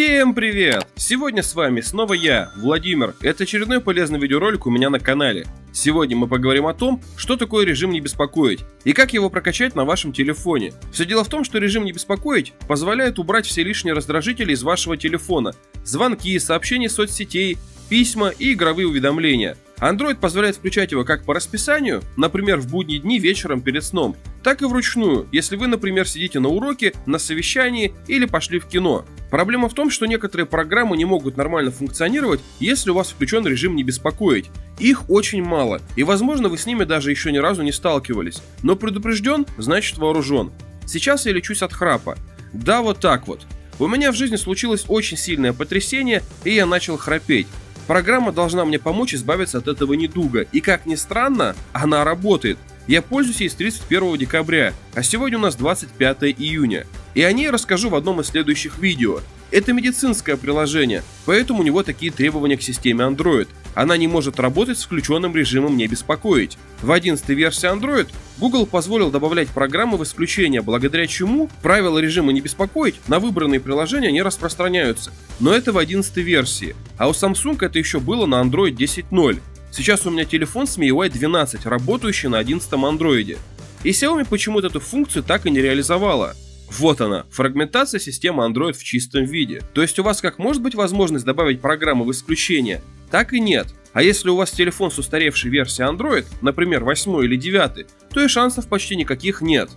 Всем привет! Сегодня с вами снова я, Владимир. Это очередной полезный видеоролик у меня на канале. Сегодня мы поговорим о том, что такое режим «Не беспокоить» и как его прокачать на вашем телефоне. Все дело в том, что режим «Не беспокоить» позволяет убрать все лишние раздражители из вашего телефона. Звонки, сообщения соцсетей, письма и игровые уведомления. Android позволяет включать его как по расписанию, например, в будние дни вечером перед сном, так и вручную, если вы, например, сидите на уроке, на совещании или пошли в кино. Проблема в том, что некоторые программы не могут нормально функционировать, если у вас включен режим «Не беспокоить». Их очень мало, и, возможно, вы с ними даже еще ни разу не сталкивались. Но предупрежден, значит вооружен. Сейчас я лечусь от храпа. Да, вот так вот. У меня в жизни случилось очень сильное потрясение, и я начал храпеть. Программа должна мне помочь избавиться от этого недуга, и, как ни странно, она работает. Я пользуюсь ей с 31 декабря, а сегодня у нас 25 июня. И о ней расскажу в одном из следующих видео. Это медицинское приложение, поэтому у него такие требования к системе Android. Она не может работать с включенным режимом «Не беспокоить». В 11-й версии Android Google позволил добавлять программы в исключения, благодаря чему правила режима «Не беспокоить» на выбранные приложения не распространяются. Но это в 11-й версии. А у Samsung это еще было на Android 10.0. Сейчас у меня телефон с MIUI 12, работающий на 11-м Android. И Xiaomi почему-то эту функцию так и не реализовала. Вот она, фрагментация системы Android в чистом виде. То есть у вас как может быть возможность добавить программы в исключение, так и нет. А если у вас телефон с устаревшей версией Android, например, 8 или 9, то и шансов почти никаких нет.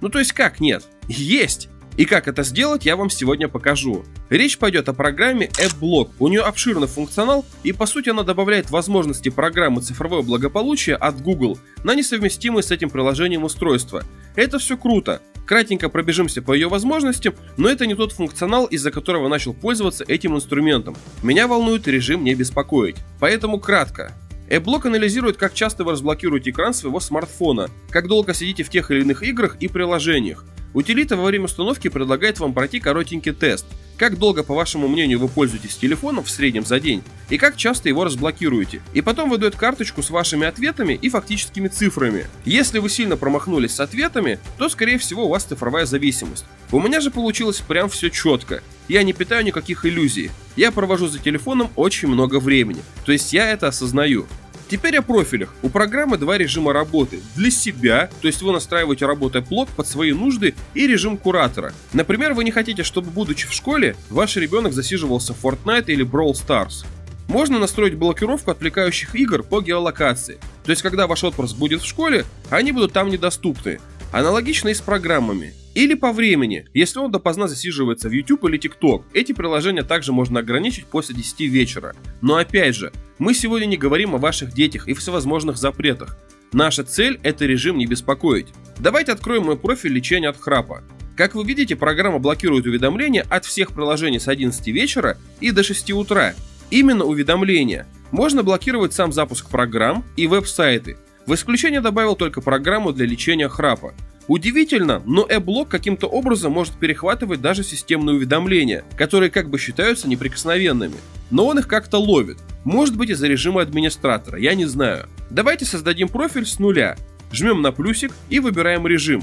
Ну то есть как нет? Есть! И как это сделать, я вам сегодня покажу. Речь пойдет о программе AppBlock. У нее обширный функционал, и по сути она добавляет возможности программы «Цифровое благополучие» от Google на несовместимые с этим приложением устройства. Это все круто. Кратенько пробежимся по ее возможностям, но это не тот функционал, из-за которого начал пользоваться этим инструментом. Меня волнует режим «Не беспокоить», поэтому кратко. AppBlock анализирует, как часто вы разблокируете экран своего смартфона, как долго сидите в тех или иных играх и приложениях. Утилита во время установки предлагает вам пройти коротенький тест, как долго, по вашему мнению, вы пользуетесь телефоном в среднем за день и как часто его разблокируете. И потом выдает карточку с вашими ответами и фактическими цифрами. Если вы сильно промахнулись с ответами, то, скорее всего, у вас цифровая зависимость. У меня же получилось прям все четко. Я не питаю никаких иллюзий. Я провожу за телефоном очень много времени. То есть я это осознаю. Теперь о профилях. У программы два режима работы. Для себя, то есть вы настраиваете работу AppBlock под свои нужды, и режим куратора. Например, вы не хотите, чтобы, будучи в школе, ваш ребенок засиживался в Fortnite или Brawl Stars. Можно настроить блокировку отвлекающих игр по геолокации. То есть, когда ваш отпрыск будет в школе, они будут там недоступны. Аналогично и с программами. Или по времени, если он допоздна засиживается в YouTube или TikTok. Эти приложения также можно ограничить после 10 вечера. Но опять же, мы сегодня не говорим о ваших детях и всевозможных запретах. Наша цель – это режим «Не беспокоить». Давайте откроем мой профиль лечения от храпа. Как вы видите, программа блокирует уведомления от всех приложений с 11 вечера и до 6 утра. Именно уведомления. Можно блокировать сам запуск программ и веб-сайты. В исключение добавил только программу для лечения храпа. Удивительно, но AppBlock каким-то образом может перехватывать даже системные уведомления, которые как бы считаются неприкосновенными. Но он их как-то ловит. Может быть, из-за режима администратора, я не знаю. Давайте создадим профиль с нуля. Жмем на плюсик и выбираем режим.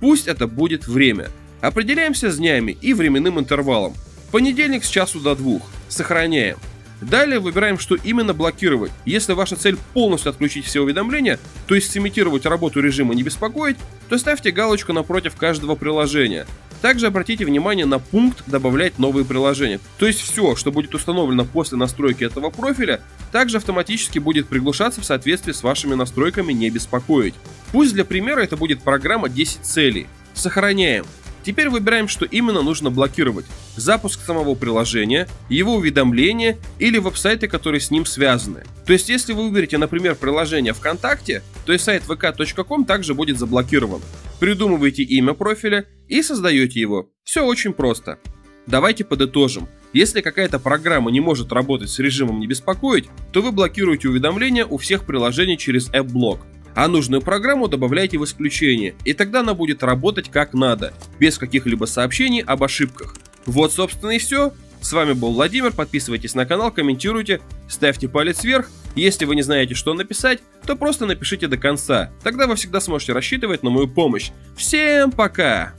Пусть это будет время. Определяемся с днями и временным интервалом. Понедельник с часу до 2. Сохраняем. Далее выбираем, что именно блокировать. Если ваша цель полностью отключить все уведомления, то есть сымитировать работу режима «Не беспокоить», то ставьте галочку напротив каждого приложения. Также обратите внимание на пункт «Добавлять новые приложения». То есть все, что будет установлено после настройки этого профиля, также автоматически будет приглушаться в соответствии с вашими настройками «Не беспокоить». Пусть для примера это будет программа «10 целей». Сохраняем. Теперь выбираем, что именно нужно блокировать. Запуск самого приложения, его уведомления или веб-сайты, которые с ним связаны. То есть, если вы выберете, например, приложение ВКонтакте, то и сайт vk.com также будет заблокирован. Придумываете имя профиля и создаете его. Все очень просто. Давайте подытожим. Если какая-то программа не может работать с режимом «Не беспокоить», то вы блокируете уведомления у всех приложений через AppBlock. А нужную программу добавляйте в исключение, и тогда она будет работать как надо, без каких-либо сообщений об ошибках. Вот, собственно, и все. С вами был Владимир, подписывайтесь на канал, комментируйте, ставьте палец вверх. Если вы не знаете, что написать, то просто напишите до конца, тогда вы всегда сможете рассчитывать на мою помощь. Всем пока!